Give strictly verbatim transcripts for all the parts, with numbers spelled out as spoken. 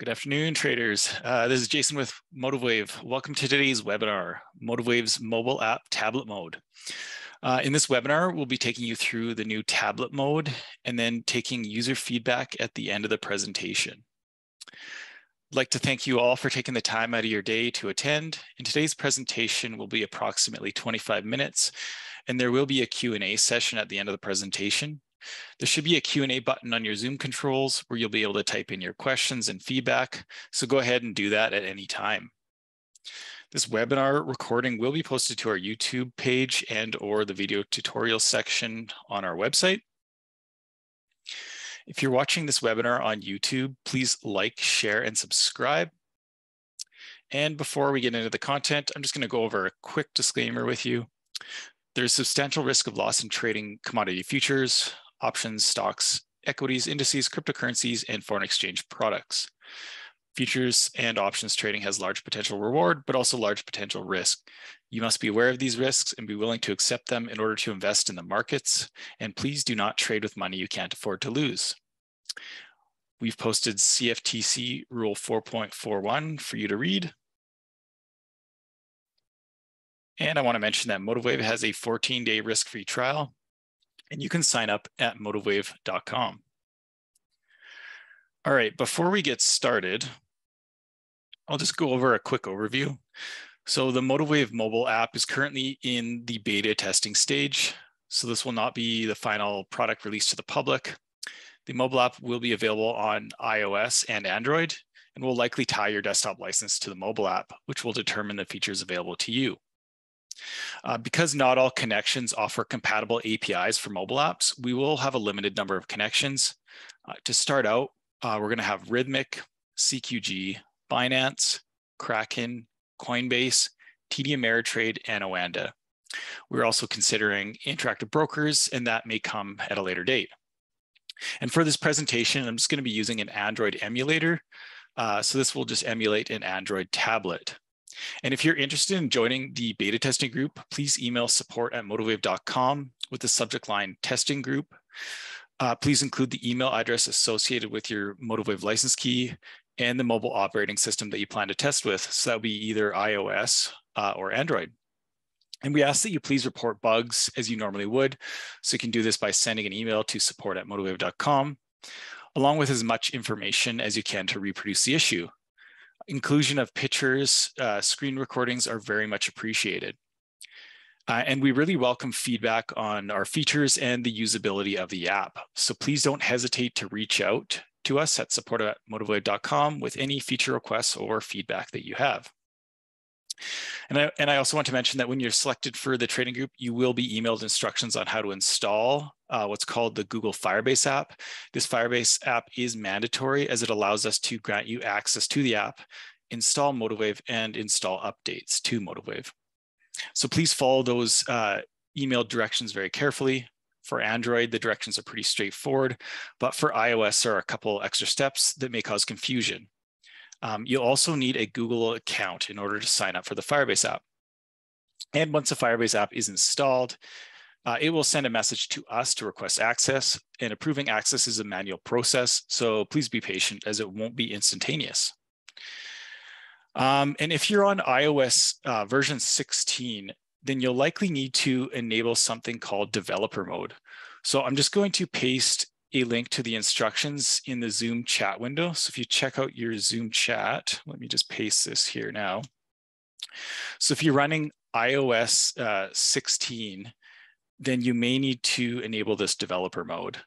Good afternoon, traders. Uh, this is Jason with MotiveWave. Welcome to today's webinar, MotiveWave's mobile app tablet mode. Uh, in this webinar, we'll be taking you through the new tablet mode and then taking user feedback at the end of the presentation. I'd like to thank you all for taking the time out of your day to attend. And today's presentation will be approximately twenty-five minutes, and there will be a Q and A session at the end of the presentation. There should be a Q and A button on your Zoom controls where you'll be able to type in your questions and feedback, so go ahead and do that at any time. This webinar recording will be posted to our YouTube page and or the video tutorial section on our website. If you're watching this webinar on YouTube, please like, share, and subscribe. And before we get into the content, I'm just going to go over a quick disclaimer with you. There's substantial risk of loss in trading commodity futures, options, stocks, equities, indices, cryptocurrencies, and foreign exchange products. Futures and options trading has large potential reward, but also large potential risk. You must be aware of these risks and be willing to accept them in order to invest in the markets. And please do not trade with money you can't afford to lose. We've posted C F T C Rule four point four one for you to read. And I want to mention that MotiveWave has a fourteen day risk-free trial, and you can sign up at motive wave dot com. All right, before we get started, I'll just go over a quick overview. So the MotiveWave mobile app is currently in the beta testing stage. So this will not be the final product released to the public. The mobile app will be available on iOS and Android, and will likely tie your desktop license to the mobile app, which will determine the features available to you. Uh, because not all connections offer compatible A P Is for mobile apps, we will have a limited number of connections. Uh, to start out, uh, we're going to have Rithmic, C Q G, Binance, Kraken, Coinbase, T D Ameritrade, and Oanda. We're also considering Interactive Brokers, and that may come at a later date. And for this presentation, I'm just going to be using an Android emulator. Uh, so this will just emulate an Android tablet. And if you're interested in joining the beta testing group, please email support at motive wave dot com with the subject line testing group. Uh, please include the email address associated with your MotiveWave license key and the mobile operating system that you plan to test with. So that would be either iOS uh, or Android. And we ask that you please report bugs as you normally would. So you can do this by sending an email to support at motive wave dot com, along with as much information as you can to reproduce the issue. Inclusion of pictures, uh, screen recordings are very much appreciated. Uh, and we really welcome feedback on our features and the usability of the app. So please don't hesitate to reach out to us at support at motive wave dot com with any feature requests or feedback that you have. And I, and I also want to mention that when you're selected for the trading group, you will be emailed instructions on how to install uh, what's called the Google Firebase app. This Firebase app is mandatory as it allows us to grant you access to the app, install MotiveWave, and install updates to MotiveWave. So please follow those uh, email directions very carefully. For Android, the directions are pretty straightforward, but for iOS, there are a couple extra steps that may cause confusion. Um, you'll also need a Google account in order to sign up for the Firebase app. And once the Firebase app is installed, uh, it will send a message to us to request access, and approving access is a manual process. So please be patient as it won't be instantaneous. Um, and if you're on iOS uh, version sixteen, then you'll likely need to enable something called developer mode. So I'm just going to paste a link to the instructions in the Zoom chat window. So if you check out your Zoom chat, let me just paste this here now. So if you're running iOS uh, sixteen, then you may need to enable this developer mode.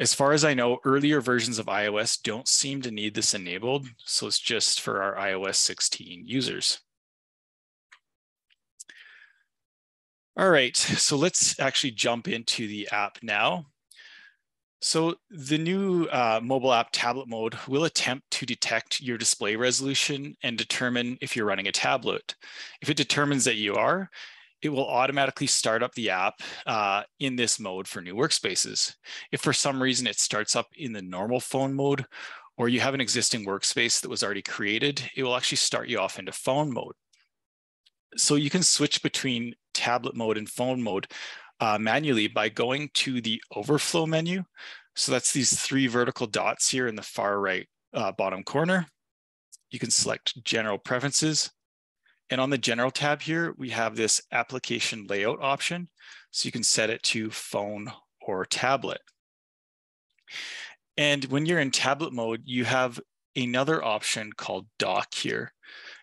As far as I know, earlier versions of iOS don't seem to need this enabled. So it's just for our iOS sixteen users. All right, so let's actually jump into the app now. So the new uh, mobile app tablet mode will attempt to detect your display resolution and determine if you're running a tablet. If it determines that you are, it will automatically start up the app uh, in this mode for new workspaces. If for some reason it starts up in the normal phone mode, or you have an existing workspace that was already created, it will actually start you off into phone mode. So you can switch between tablet mode and phone mode Uh, manually by going to the overflow menu. So that's these three vertical dots here in the far right uh, bottom corner. you can select General Preferences. And on the General tab here, we have this Application Layout option. So you can set it to phone or tablet. And when you're in tablet mode, you have another option called Dock here.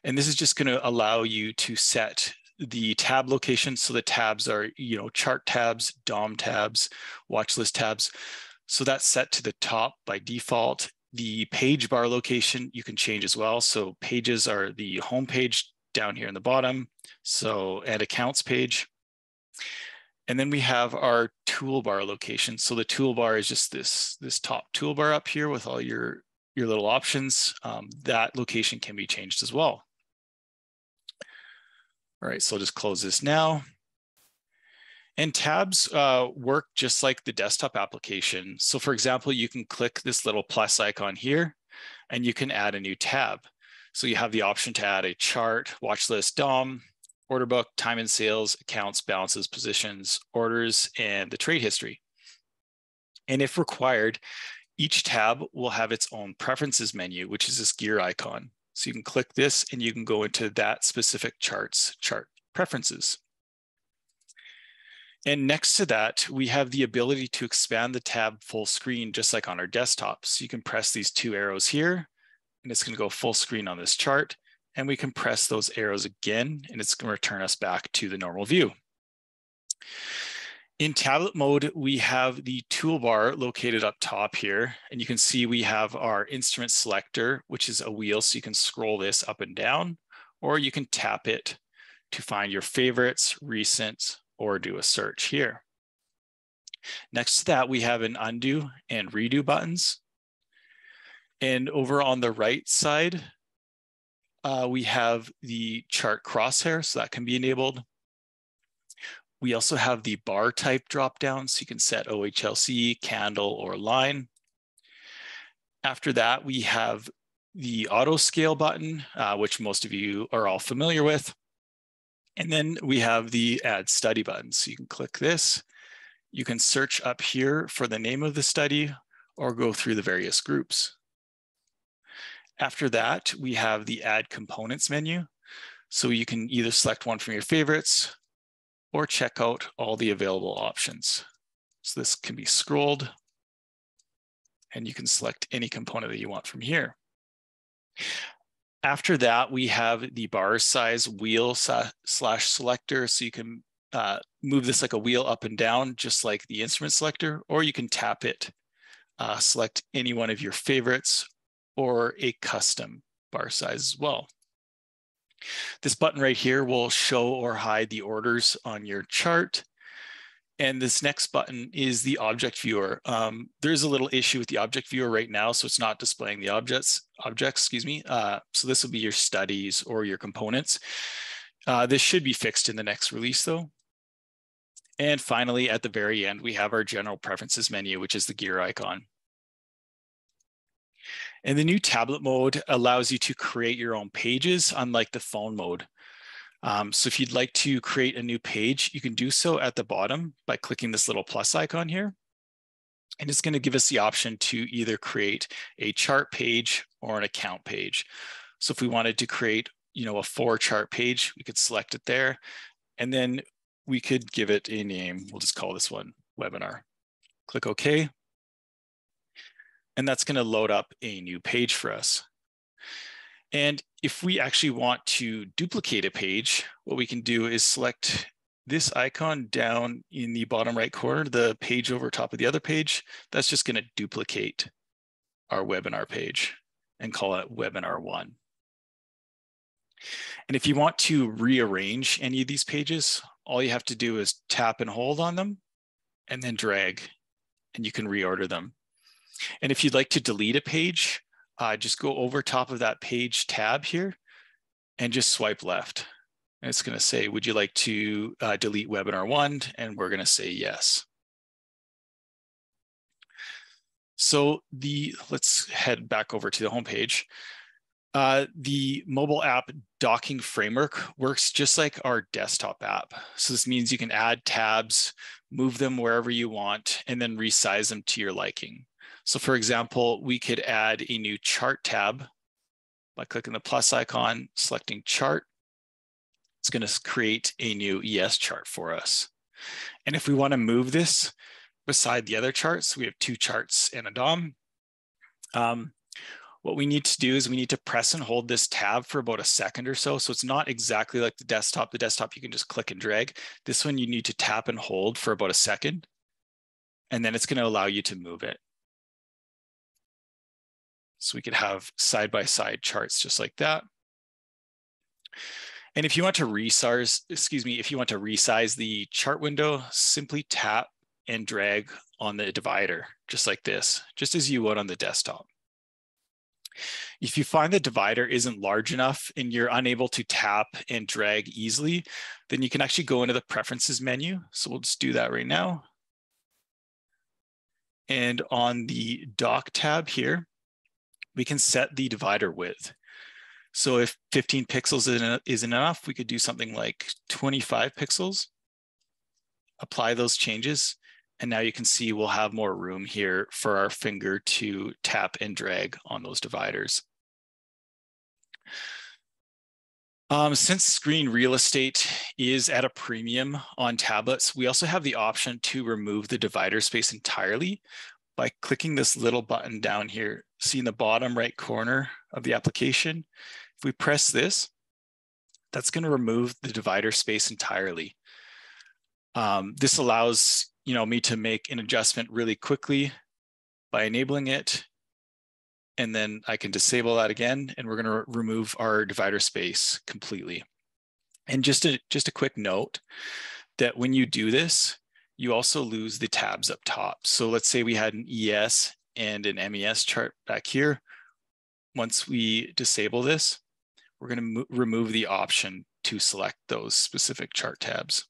And this is just going to allow you to set the tab location. So the tabs are, you know, chart tabs, D O M tabs, watch list tabs. So that's set to the top by default. The page bar location you can change as well. So pages are the home page down here in the bottom. So and accounts page. And then we have our toolbar location. So the toolbar is just this, this top toolbar up here with all your, your little options. Um, that location can be changed as well. All right, so I'll just close this now. And tabs uh, work just like the desktop application. So for example, you can click this little plus icon here and you can add a new tab. So you have the option to add a chart, watch list, D O M, order book, time and sales, accounts, balances, positions, orders, and the trade history. And if required, each tab will have its own preferences menu, which is this gear icon. So you can click this and you can go into that specific chart's chart preferences. And next to that, we have the ability to expand the tab full screen, just like on our desktop. So you can press these two arrows here and it's going to go full screen on this chart. And we can press those arrows again, and it's going to return us back to the normal view. In tablet mode, we have the toolbar located up top here, and you can see we have our instrument selector, which is a wheel, so you can scroll this up and down, or you can tap it to find your favorites, recent, or do a search here. Next to that, we have an undo and redo buttons. And over on the right side, Uh, we have the chart crosshair, so that can be enabled. We also have the bar type dropdown, so you can set O H L C, candle, or line. After that, we have the auto scale button, uh, which most of you are all familiar with. And then we have the add study button, so you can click this. You can search up here for the name of the study or go through the various groups. After that, we have the Add Components menu. So you can either select one from your favorites or check out all the available options. So this can be scrolled and you can select any component that you want from here. After that, we have the bar size wheel slash selector. So you can uh, move this like a wheel up and down, just like the instrument selector, or you can tap it, uh, select any one of your favorites or a custom bar size as well. This button right here will show or hide the orders on your chart. And this next button is the object viewer. Um, there's a little issue with the object viewer right now, so it's not displaying the objects, objects, excuse me. Uh, so this will be your studies or your components. Uh, this should be fixed in the next release though. And finally, at the very end, we have our general preferences menu, which is the gear icon. And the new tablet mode allows you to create your own pages, unlike the phone mode. Um, so if you'd like to create a new page, you can do so at the bottom by clicking this little plus icon here. And it's going to give us the option to either create a chart page or an account page. So if we wanted to create, you know, a four chart page, we could select it there. And then we could give it a name. We'll just call this one webinar. Click OK. And that's going to load up a new page for us. And if we actually want to duplicate a page, what we can do is select this icon down in the bottom right corner, the page over top of the other page. That's just going to duplicate our webinar page and call it webinar one. And if you want to rearrange any of these pages, all you have to do is tap and hold on them and then drag, and you can reorder them. And if you'd like to delete a page, uh, just go over top of that page tab here and just swipe left. And it's going to say, would you like to uh, delete webinar one? And we're going to say yes. So the let's head back over to the homepage. Uh, the mobile app docking framework works just like our desktop app. So this means you can add tabs, move them wherever you want, and then resize them to your liking. So for example, we could add a new chart tab by clicking the plus icon, selecting chart. It's going to create a new E S chart for us. And if we want to move this beside the other charts, we have two charts and a D O M. Um, what we need to do is we need to press and hold this tab for about a second or so. So it's not exactly like the desktop. The desktop, you can just click and drag. This one, you need to tap and hold for about a second, and then it's going to allow you to move it. So we could have side-by-side charts just like that. And if you want to resize, excuse me, if you want to resize the chart window, simply tap and drag on the divider, just like this, just as you would on the desktop. If you find the divider isn't large enough and you're unable to tap and drag easily, then you can actually go into the preferences menu. So we'll just do that right now. And on the dock tab here, we can set the divider width. So if fifteen pixels isn't enough, we could do something like twenty-five pixels, apply those changes. And now you can see we'll have more room here for our finger to tap and drag on those dividers. Um, since screen real estate is at a premium on tablets, we also have the option to remove the divider space entirely by clicking this little button down here. See in the bottom right corner of the application, if we press this, that's going to remove the divider space entirely. Um, this allows you know me to make an adjustment really quickly by enabling it, and then I can disable that again, and we're going to remove our divider space completely. And just a, just a quick note that when you do this, you also lose the tabs up top. So let's say we had an E S and an M E S chart back here. Once we disable this, we're going to remove the option to select those specific chart tabs.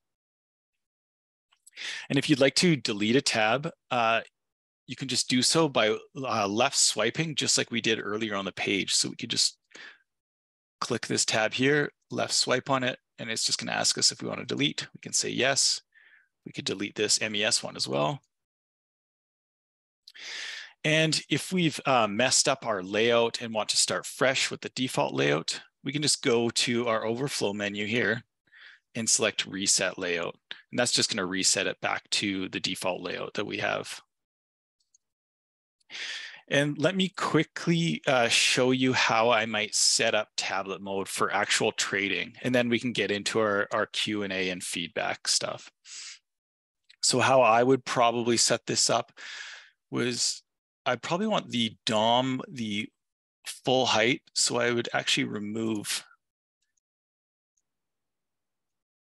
And if you'd like to delete a tab, uh, you can just do so by uh, left swiping, just like we did earlier on the page. So we could just click this tab here, left swipe on it, and it's just going to ask us if we want to delete. We can say yes. We could delete this M E S one as well. And if we've uh, messed up our layout and want to start fresh with the default layout, we can just go to our overflow menu here and select reset layout. And that's just going to reset it back to the default layout that we have. And let me quickly uh, show you how I might set up tablet mode for actual trading, and then we can get into our, our Q and A and feedback stuff. So how I would probably set this up was, I probably want the D O M, the full height. So I would actually remove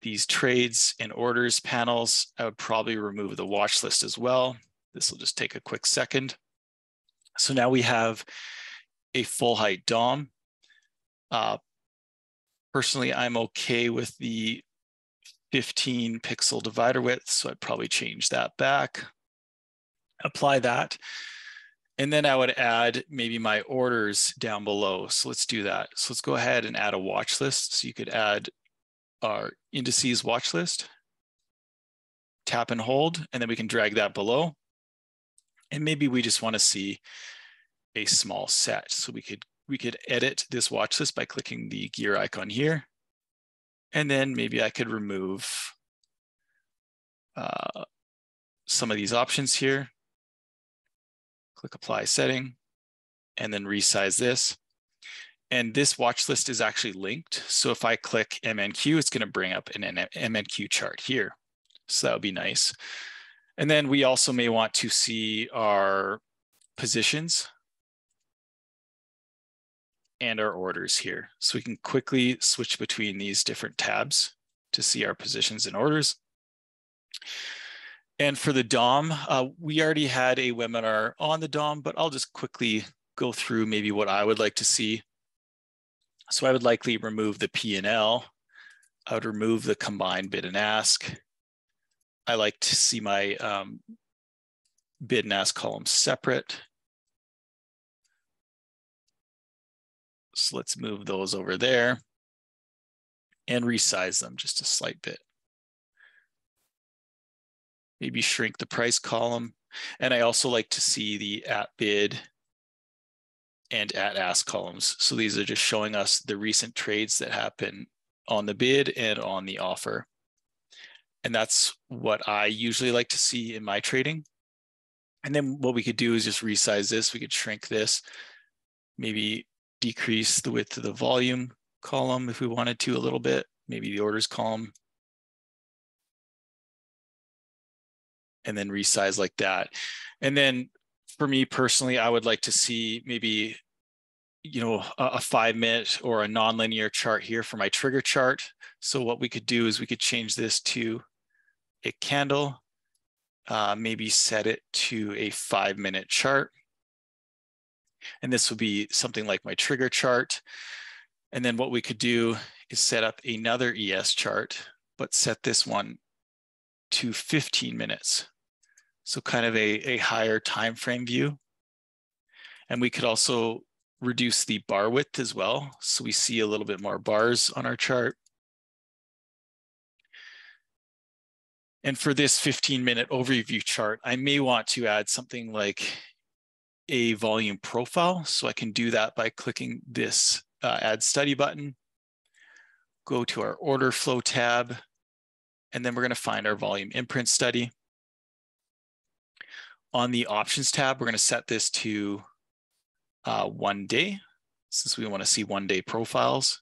these trades and orders panels. I would probably remove the watch list as well. This will just take a quick second. So now we have a full height D O M. Uh, personally, I'm okay with the fifteen pixel divider width. So I'd probably change that back, apply that. And then I would add maybe my orders down below. So let's do that. So let's go ahead and add a watch list. So you could add our indices watch list, tap and hold, and then we can drag that below. And maybe we just want to see a small set. So we could we could edit this watch list by clicking the gear icon here. And then maybe I could remove uh, some of these options here. Click apply setting, and then resize this. And this watch list is actually linked. So if I click M N Q, it's going to bring up an M N Q chart here. So that would be nice. And then we also may want to see our positions and our orders here. So we can quickly switch between these different tabs to see our positions and orders. And for the D O M, uh, we already had a webinar on the D O M, but I'll just quickly go through maybe what I would like to see. So I would likely remove the P and L. I would remove the combined bid and ask. I like to see my um, bid and ask column separate. So let's move those over there and resize them just a slight bit. Maybe shrink the price column. And I also like to see the at bid and at ask columns. So these are just showing us the recent trades that happen on the bid and on the offer. And that's what I usually like to see in my trading. And then what we could do is just resize this. We could shrink this, maybe decrease the width of the volume column if we wanted to a little bit, maybe the orders column, and then resize like that. And then for me personally, I would like to see maybe, you know, a, a five minute or a nonlinear chart here for my trigger chart. So what we could do is we could change this to a candle, uh, maybe set it to a five minute chart. And this would be something like my trigger chart. And then what we could do is set up another E S chart, but set this one to fifteen minutes. So kind of a, a higher time frame view. And we could also reduce the bar width as well. So we see a little bit more bars on our chart. And for this fifteen minute overview chart, I may want to add something like a volume profile. So I can do that by clicking this uh, add study button, go to our order flow tab, and then we're going to find our volume imprint study. On the options tab, we're going to set this to uh, one day, since we want to see one day profiles.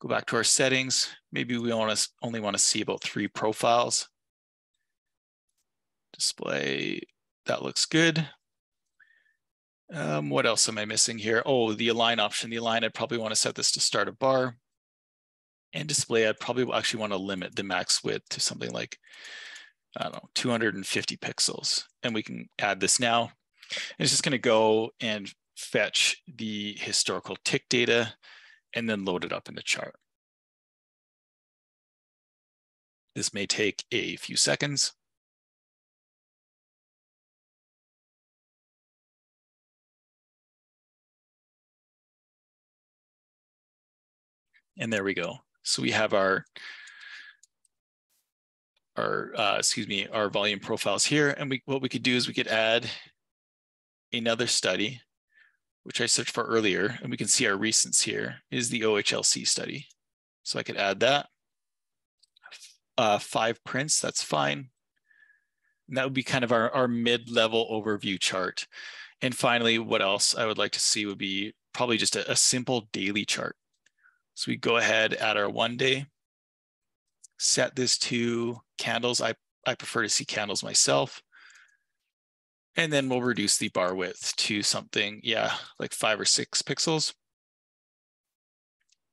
Go back to our settings. Maybe we want to only want to see about three profiles. Display, that looks good. Um, what else am I missing here? Oh, the align option. The align, I'd probably want to set this to start a bar. And display, I'd probably actually want to limit the max width to something like, I don't know, two hundred fifty pixels. And we can add this now. And it's just going to go and fetch the historical tick data and then load it up in the chart. This may take a few seconds. And there we go. So we have our, our uh, excuse me, our volume profiles here. And we, what we could do is we could add another study, which I searched for earlier, and we can see our recents here is the O H L C study. So I could add that. Uh, five prints, that's fine. And that would be kind of our, our mid-level overview chart. And finally, what else I would like to see would be probably just a, a simple daily chart. So we go ahead, add our one day, set this to candles. I, I prefer to see candles myself. And then we'll reduce the bar width to something, yeah, like five or six pixels.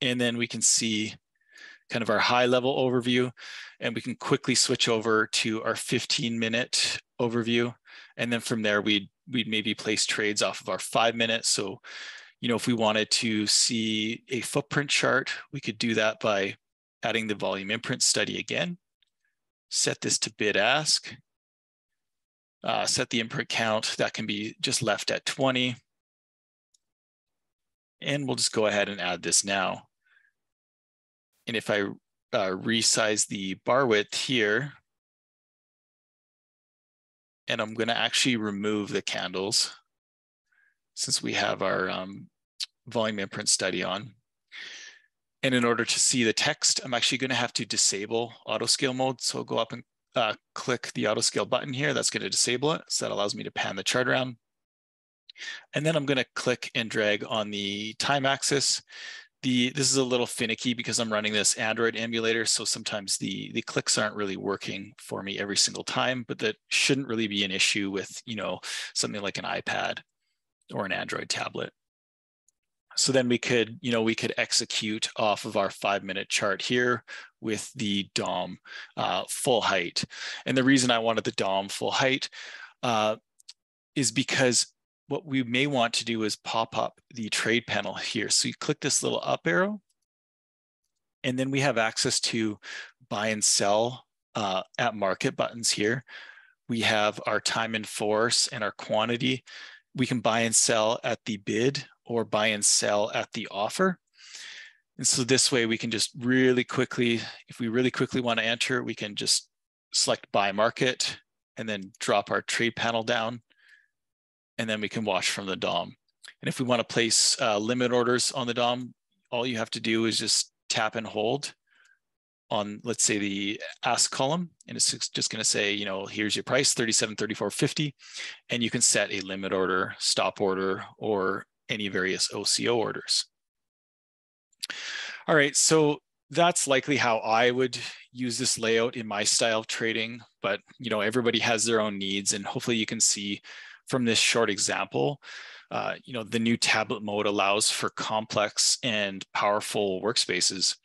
And then we can see kind of our high level overview, and we can quickly switch over to our fifteen minute overview. And then from there, we'd, we'd maybe place trades off of our five minutes. So, you know, if we wanted to see a footprint chart, we could do that by adding the volume imprint study again, set this to bid ask, uh, set the imprint count, that can be just left at twenty. And we'll just go ahead and add this now. And if I uh, resize the bar width here, and I'm gonna actually remove the candles since we have our um, volume imprint study on. And in order to see the text, I'm actually gonna have to disable auto scale mode. So I'll go up and uh, click the auto scale button here. That's gonna disable it. So that allows me to pan the chart around. And then I'm gonna click and drag on the time axis. The, this is a little finicky because I'm running this Android emulator. So sometimes the, the clicks aren't really working for me every single time, but that shouldn't really be an issue with, you know, something like an iPad or an Android tablet. So then we could, you know, we could execute off of our five minute chart here with the D O M uh, full height. And the reason I wanted the D O M full height uh, is because what we may want to do is pop up the trade panel here. So you click this little up arrow, and then we have access to buy and sell uh, at market buttons here. We have our time in force and our quantity. We can buy and sell at the bid or buy and sell at the offer. And so this way we can just really quickly, if we really quickly want to enter, we can just select buy market and then drop our trade panel down. And then we can watch from the D O M. And if we want to place uh, limit orders on the D O M, all you have to do is just tap and hold on, let's say, the ask column, and it's just going to say, you know, here's your price, thirty-seven thirty-four fifty, and you can set a limit order, stop order, or any various O C O orders. All right, so that's likely how I would use this layout in my style of trading, but you know, everybody has their own needs, and hopefully you can see from this short example, uh, you know, the new tablet mode allows for complex and powerful workspaces.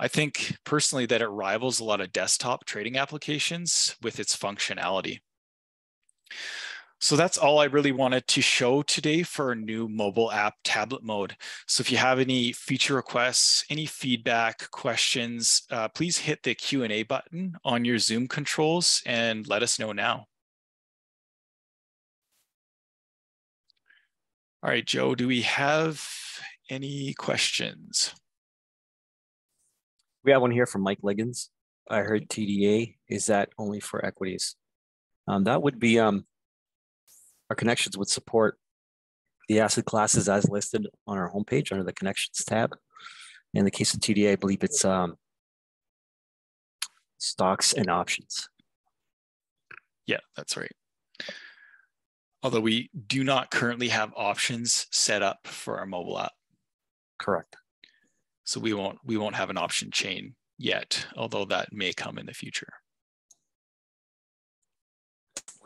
I think personally that it rivals a lot of desktop trading applications with its functionality. So that's all I really wanted to show today for a new mobile app tablet mode. So if you have any feature requests, any feedback, questions, uh, please hit the Q and A button on your Zoom controls and let us know now. All right, Joe, do we have any questions? We have one here from Mike Liggins. I heard T D A, is that only for equities? Um, that would be, um, our connections would support the asset classes as listed on our homepage under the connections tab. In the case of T D A, I believe it's um, stocks and options. Yeah, that's right. Although we do not currently have options set up for our mobile app. Correct. So we won't we won't have an option chain yet, although that may come in the future.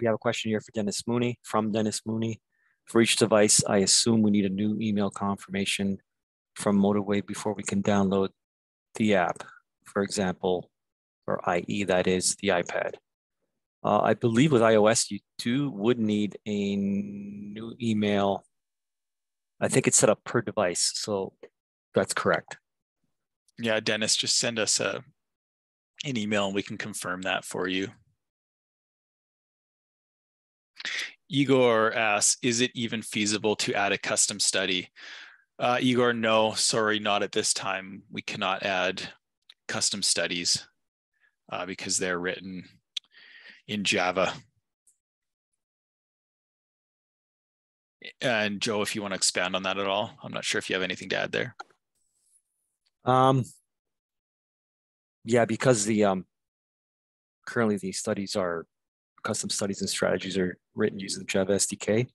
We have a question here for Dennis Mooney, from Dennis Mooney. For each device, I assume we need a new email confirmation from MotiveWave before we can download the app, for example, or I E, that is the iPad. Uh, I believe with iOS, you do would need a new email. I think it's set up per device, so that's correct. Yeah, Dennis, just send us a, an email and we can confirm that for you. Igor asks, is it even feasible to add a custom study? Uh, Igor, no, sorry, not at this time. We cannot add custom studies uh, because they're written in Java. And Joe, if you want to expand on that at all, I'm not sure if you have anything to add there. Um, yeah, because the um, currently the studies are custom studies and strategies are written using the Java S D K.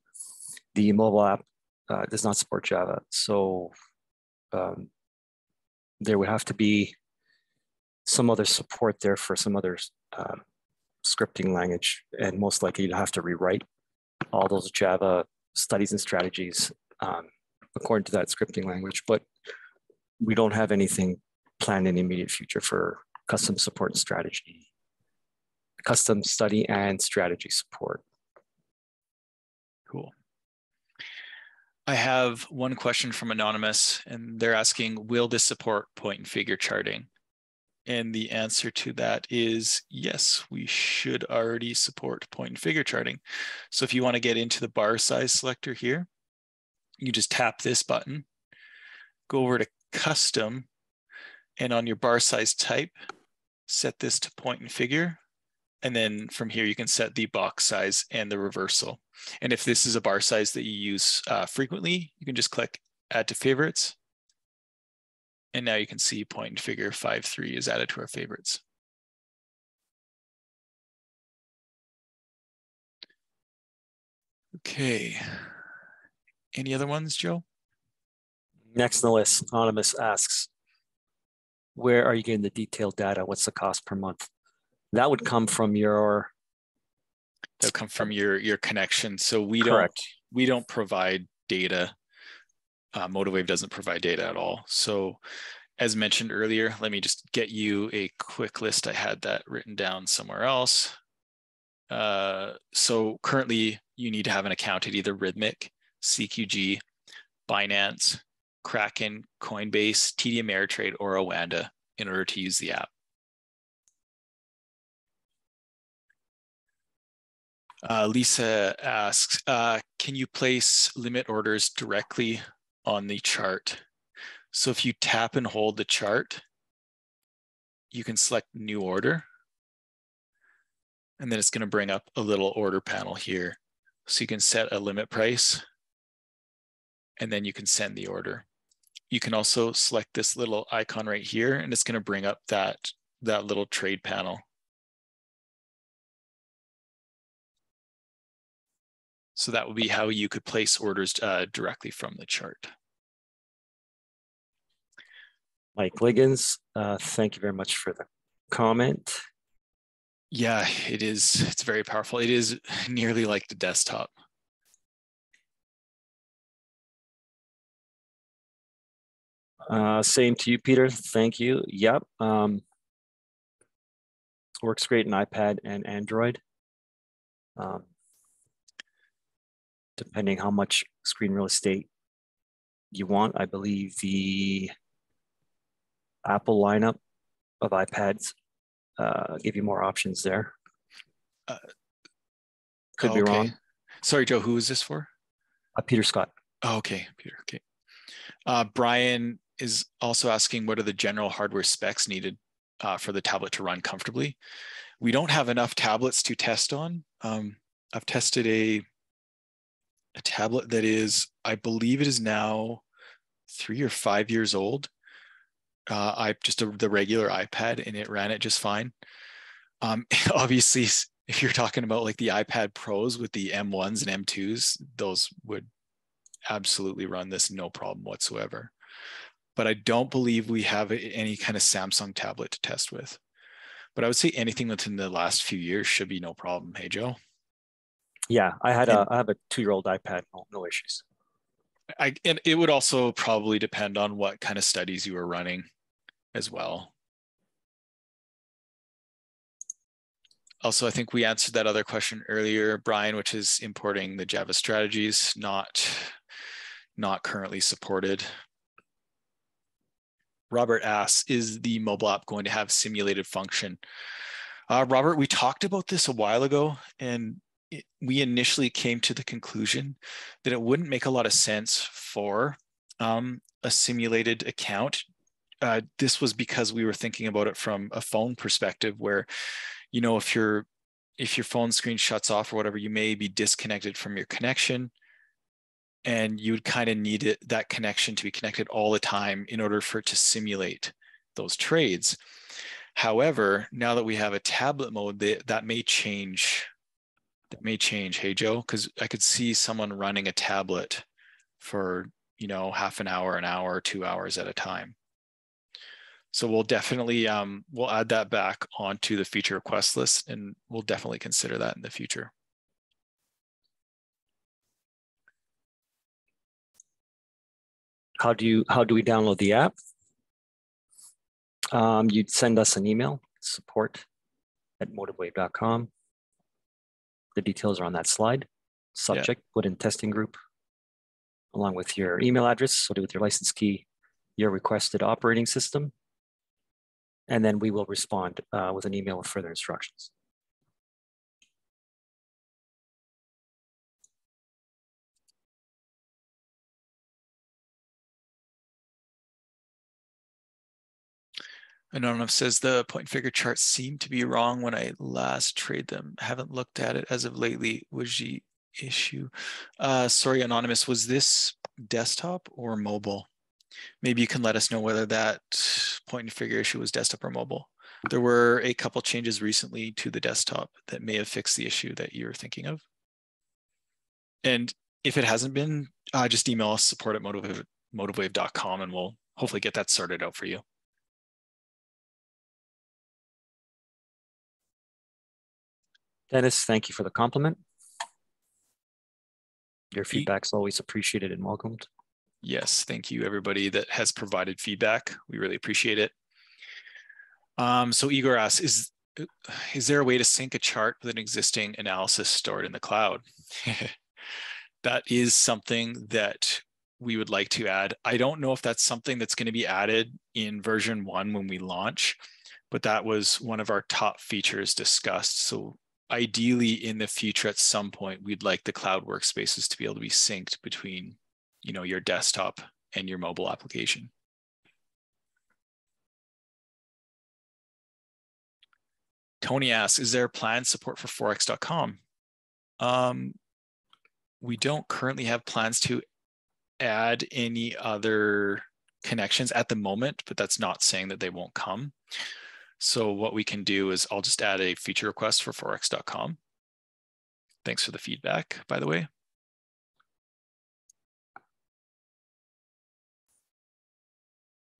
The mobile app uh, does not support Java, so um, there would have to be some other support there for some other uh, scripting language, and most likely you'd have to rewrite all those Java studies and strategies um, according to that scripting language, but we don't have anything planned in the immediate future for custom support and strategy, custom study and strategy support. Cool. I have one question from Anonymous, and they're asking, will this support point and figure charting? And the answer to that is yes, we should already support point and figure charting. So if you want to get into the bar size selector here, you just tap this button, go over to custom, and on your bar size type, set this to point and figure. And then from here, you can set the box size and the reversal. And if this is a bar size that you use uh, frequently, you can just click add to favorites. And now you can see point and figure five three is added to our favorites. Okay. Any other ones, Joe? Next on the list, Anonymous asks, where are you getting the detailed data? What's the cost per month? That would come from your... That'll come from your, your connection. So we Correct. don't we don't provide data. Uh, MotiveWave doesn't provide data at all. So as mentioned earlier, let me just get you a quick list. I had that written down somewhere else. Uh, so currently you need to have an account at either Rithmic, C Q G, Binance, Kraken, Coinbase, T D Ameritrade, or Oanda in order to use the app. Uh, Lisa asks, uh, can you place limit orders directly on the chart? So if you tap and hold the chart, you can select new order. And then it's going to bring up a little order panel here. So you can set a limit price. and then you can send the order. You can also select this little icon right here, and it's going to bring up that, that little trade panel. So that will be how you could place orders uh, directly from the chart. Mike Liggins, uh, thank you very much for the comment. Yeah, it is. It's very powerful. It is nearly like the desktop. Uh, same to you, Peter. Thank you. Yep. Um, works great in iPad and Android. Um, depending how much screen real estate you want, I believe the Apple lineup of iPads uh, give you more options there. Uh, Could okay. be wrong. Sorry, Joe, who is this for? Uh, Peter Scott. Oh, okay, Peter, okay. Uh, Brian is also asking, what are the general hardware specs needed uh, for the tablet to run comfortably? We don't have enough tablets to test on. Um, I've tested a, a tablet that is, I believe it is now three or five years old. Uh, I just a, the regular iPad, and it ran it just fine. Um, obviously, if you're talking about like the iPad Pros with the M ones and M twos, those would absolutely run this no problem whatsoever. But I don't believe we have any kind of Samsung tablet to test with. But I would say anything within the last few years should be no problem. Hey, Joe? Yeah, I had and, a I have a two-year-old iPad, no, no issues. I, and it would also probably depend on what kind of studies you were running as well. Also, I think we answered that other question earlier, Brian, which is importing the Java strategies, not, not currently supported. Robert asks, is the mobile app going to have simulated function? Uh, Robert, we talked about this a while ago, and it, we initially came to the conclusion that it wouldn't make a lot of sense for um, a simulated account. Uh, this was because we were thinking about it from a phone perspective where, you know, if your if your phone screen shuts off or whatever, you may be disconnected from your connection, and you would kind of need it, that connection to be connected all the time in order for it to simulate those trades. However, now that we have a tablet mode, that, that may change. That may change. Hey, Joe, because I could see someone running a tablet for, you know, half an hour, an hour, two hours at a time. So we'll definitely, um, we'll add that back onto the feature request list, and we'll definitely consider that in the future. How do you, how do we download the app? Um, you'd send us an email, support at motivewave dot com. The details are on that slide. Subject, yeah. Put in testing group, along with your email address, so with your license key, your requested operating system, and then we will respond uh, with an email with further instructions. Anonymous says the point figure charts seem to be wrong when I last trade them. I haven't looked at it as of lately. Was the issue? Uh, sorry, Anonymous, was this desktop or mobile? Maybe you can let us know whether that point and figure issue was desktop or mobile. There were a couple changes recently to the desktop that may have fixed the issue that you're thinking of. And if it hasn't been, uh, just email us support at motivewave dot com, and we'll hopefully get that sorted out for you. Dennis, thank you for the compliment. Your feedback's always appreciated and welcomed. Yes, thank you, everybody that has provided feedback. We really appreciate it. Um, so Igor asks, is, is there a way to sync a chart with an existing analysis stored in the cloud? That is something that we would like to add. I don't know if that's something that's going to be added in version one when we launch, but that was one of our top features discussed. So ideally, in the future, at some point, we'd like the cloud workspaces to be able to be synced between, you know, your desktop and your mobile application. Tony asks, is there planned support for forex dot com? Um, we don't currently have plans to add any other connections at the moment, but that's not saying that they won't come. So what we can do is I'll just add a feature request for forex dot com. Thanks for the feedback, by the way.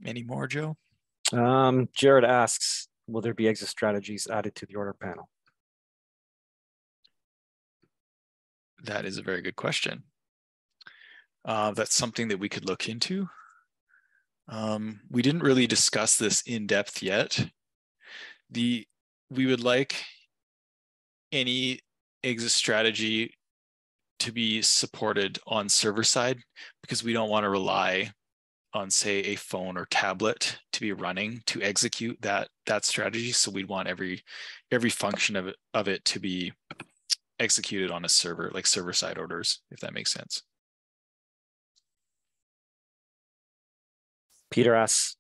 Any more, Joe? Um, Jared asks, will there be exit strategies added to the order panel? That is a very good question. Uh, that's something that we could look into. Um, we didn't really discuss this in depth yet. The, we would like any exit strategy to be supported on server side, because we don't want to rely on, say, a phone or tablet to be running to execute that that strategy. So we'd want every every function of it, of it to be executed on a server, like server side orders, if that makes sense. Peter asks,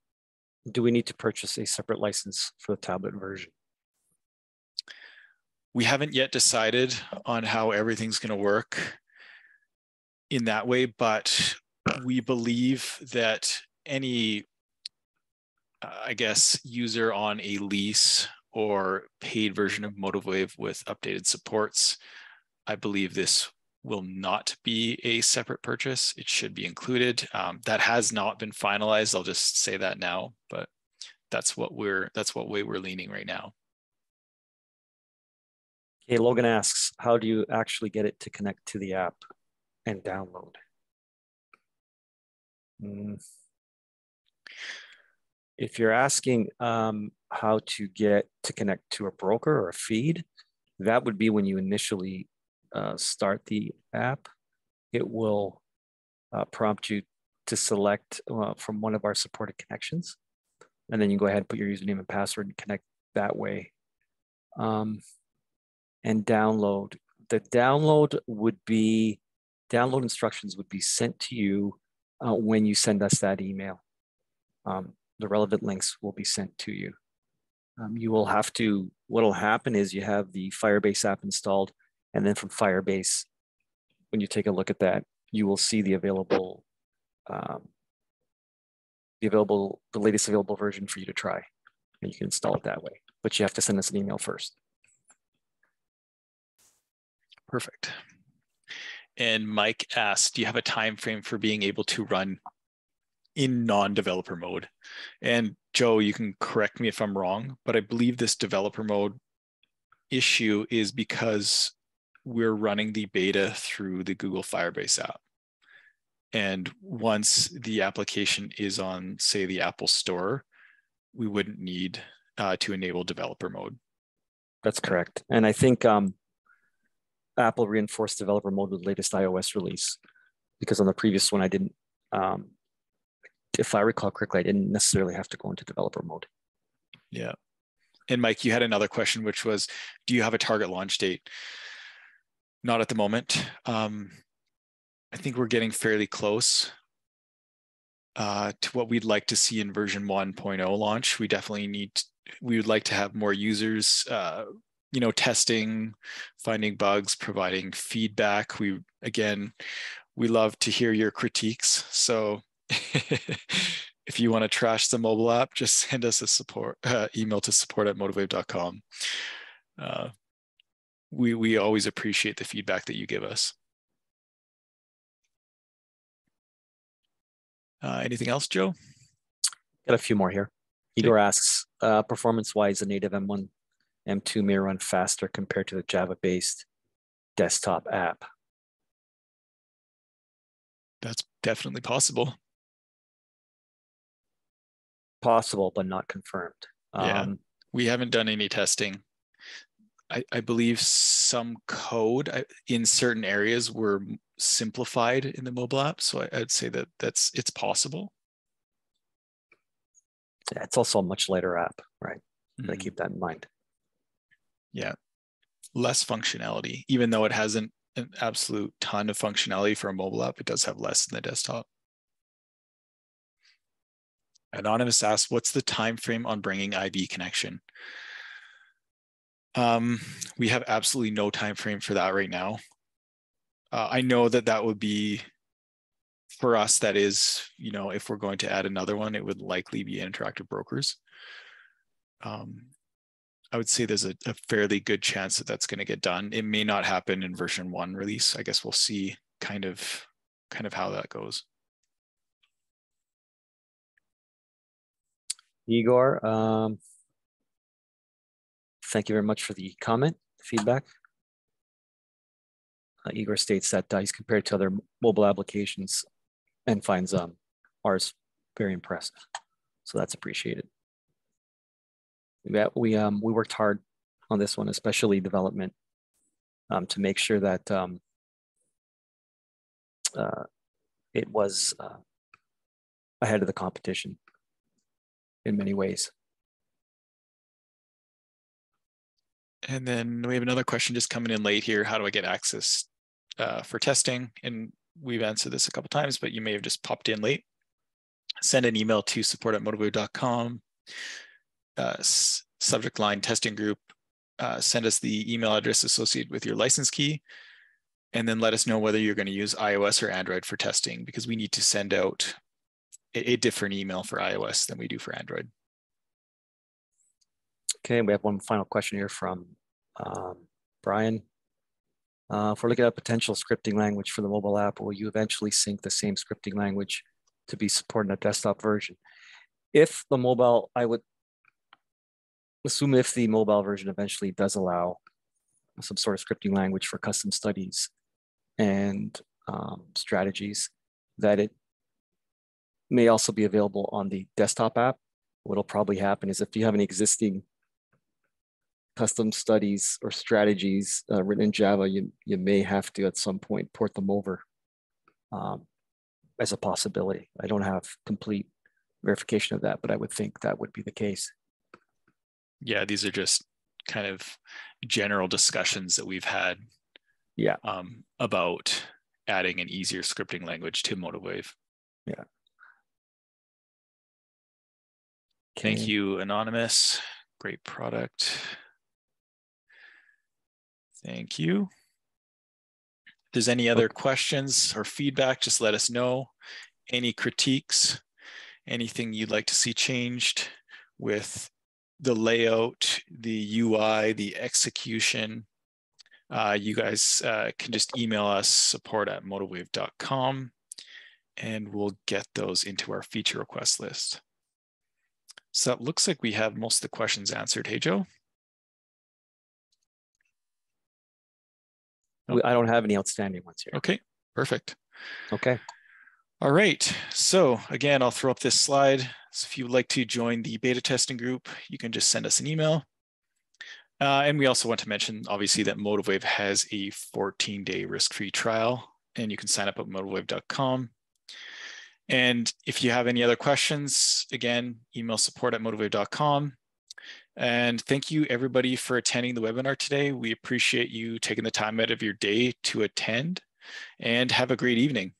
do we need to purchase a separate license for the tablet version? We haven't yet decided on how everything's going to work in that way, but we believe that any, uh, I guess, user on a lease or paid version of MotiveWave with updated supports, I believe this will not be a separate purchase. It should be included. Um, that has not been finalized. I'll just say that now, but that's what we're that's what way we're leaning right now. Okay, Logan asks, how do you actually get it to connect to the app and download? Mm. If you're asking um, how to get to connect to a broker or a feed, that would be when you initially uh, start the app. It will uh, prompt you to select uh, from one of our supported connections, and then you go ahead and put your username and password and connect that way. Um, and download. The download would be, download instructions would be sent to you uh, when you send us that email. Um, the relevant links will be sent to you. Um, you will have to, what'll happen is you have the Firebase app installed, and then from Firebase, when you take a look at that, you will see the available, um, the available, the latest available version for you to try, and you can install it that way, but you have to send us an email first. Perfect. And Mike asked, do you have a time frame for being able to run in non-developer mode? And Joe, you can correct me if I'm wrong, but I believe this developer mode issue is because we're running the beta through the Google Firebase app. And once the application is on, say, the Apple Store, we wouldn't need uh, to enable developer mode. That's correct. And I think um, Apple reinforced developer mode with the latest iOS release, because on the previous one, I didn't, um, if I recall correctly, I didn't necessarily have to go into developer mode. Yeah. And Mike, you had another question, which was, do you have a target launch date? Not at the moment. Um, I think we're getting fairly close uh, to what we'd like to see in version one point oh launch. We definitely need, to, we would like to have more users, uh, you know, testing, finding bugs, providing feedback. We, again, we love to hear your critiques. So if you want to trash the mobile app, just send us a support uh, email to support at motivewave dot com. Uh, we, we always appreciate the feedback that you give us. Uh, anything else, Joe? Got a few more here. Igor asks, uh, performance-wise, the native M one M two may run faster compared to the Java-based desktop app. That's definitely possible. Possible, but not confirmed. Yeah, um, we haven't done any testing. I, I believe some code in certain areas were simplified in the mobile app, so I, I'd say that that's it's possible. Yeah, it's also a much lighter app, right? Mm-hmm. Gotta keep that in mind. Yeah, less functionality, even though it hasn't an absolute ton of functionality for a mobile app, it does have less than the desktop. Anonymous asks, what's the time frame on bringing I B connection? Um, we have absolutely no time frame for that right now. Uh, I know that that would be for us, that is, you know, if we're going to add another one, it would likely be Interactive Brokers. Um, I would say there's a, a fairly good chance that that's going to get done. It may not happen in version one release. I guess we'll see kind of, kind of how that goes. Igor, um, thank you very much for the comment, feedback. Uh, Igor states that uh, he's compared to other mobile applications and finds um, ours very impressive. So that's appreciated. Yeah, we um we worked hard on this one, especially development, um, to make sure that um, uh, it was uh, ahead of the competition in many ways. And then we have another question just coming in late here. How do I get access uh, for testing? And we've answered this a couple times, but you may have just popped in late. Send an email to support at motivewave dot com. Uh, subject line testing group, uh, send us the email address associated with your license key, and then let us know whether you're going to use iOS or Android for testing, because we need to send out a, a different email for iOS than we do for Android. Okay, we have one final question here from um, Brian. Uh, if we're looking at a potential scripting language for the mobile app, will you eventually sync the same scripting language to be supported in a desktop version? If the mobile, I would assume if the mobile version eventually does allow some sort of scripting language for custom studies and um, strategies, that it may also be available on the desktop app. What'll probably happen is if you have an existing custom studies or strategies uh, written in Java, you, you may have to at some point port them over um, as a possibility. I don't have complete verification of that, but I would think that would be the case. Yeah, these are just kind of general discussions that we've had yeah. um, about adding an easier scripting language to MotiveWave. Yeah. Okay. Thank you, Anonymous. Great product. Thank you. If there's any other okay. questions or feedback, just let us know. Any critiques, anything you'd like to see changed with the layout, the U I, the execution, uh, you guys uh, can just email us support at motivewave dot com and we'll get those into our feature request list. So it looks like we have most of the questions answered. Hey, Joe? Nope. I don't have any outstanding ones here. Okay, perfect. Okay. All right, so again, I'll throw up this slide. So if you would like to join the beta testing group, you can just send us an email. Uh, and we also want to mention, obviously, that MotiveWave has a fourteen day risk-free trial, and you can sign up at motivewave dot com. And if you have any other questions, again, email support at motivewave dot com. And thank you, everybody, for attending the webinar today. We appreciate you taking the time out of your day to attend, and have a great evening.